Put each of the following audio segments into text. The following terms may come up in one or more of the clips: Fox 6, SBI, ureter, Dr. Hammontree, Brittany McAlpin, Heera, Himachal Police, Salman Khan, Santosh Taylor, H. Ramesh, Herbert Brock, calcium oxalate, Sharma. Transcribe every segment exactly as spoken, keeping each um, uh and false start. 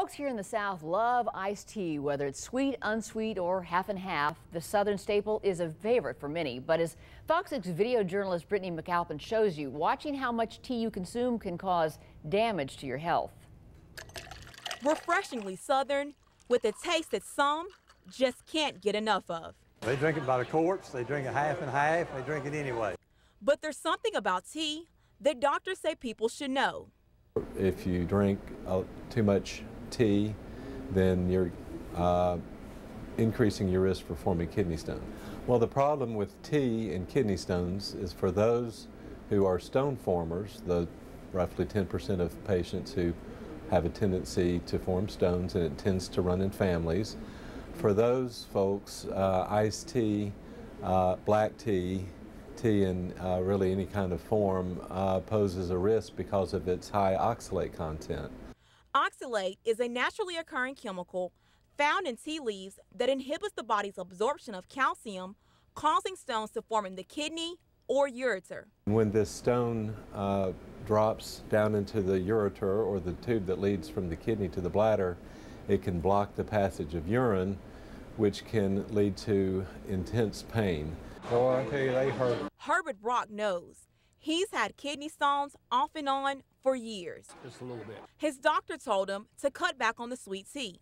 Folks here in the South love iced tea, whether it's sweet, unsweet, or half and half. The Southern staple is a favorite for many, but as Fox six video journalist Brittany McAlpin shows you, watching how much tea you consume can cause damage to your health. Refreshingly Southern, with a taste that some just can't get enough of. They drink it by the quarts, they drink it half and half, they drink it anyway. But there's something about tea that doctors say people should know. If you drink uh, too much tea, then you're uh, increasing your risk for forming kidney stone. Well, the problem with tea and kidney stones is for those who are stone formers, the roughly ten percent of patients who have a tendency to form stones, and it tends to run in families. For those folks, uh, iced tea, uh, black tea, tea in uh, really any kind of form uh, poses a risk because of its high oxalate content. Oxalate is a naturally occurring chemical found in tea leaves that inhibits the body's absorption of calcium, causing stones to form in the kidney or ureter. When this stone uh, drops down into the ureter, or the tube that leads from the kidney to the bladder, it can block the passage of urine, which can lead to intense pain. Oh, I tell you, they hurt. Herbert Brock knows. He's had kidney stones off and on for years. Just a little bit. His doctor told him to cut back on the sweet tea.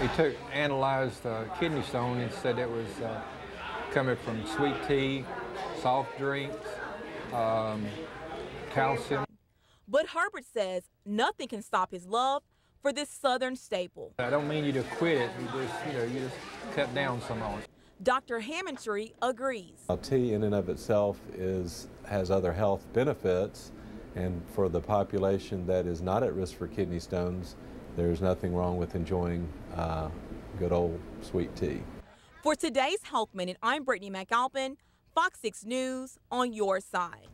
He took, analyzed uh, kidney stone and said it was uh, coming from sweet tea, soft drinks, um, calcium. But Herbert says nothing can stop his love for this Southern staple. I don't mean you to quit it. You just, you know, you just cut down some on it. Doctor Hammontree agrees. Tea in and of itself is, has other health benefits, and for the population that is not at risk for kidney stones, there's nothing wrong with enjoying uh, good old sweet tea. For today's Health Minute, I'm Brittany McAlpin, Fox six News on your side.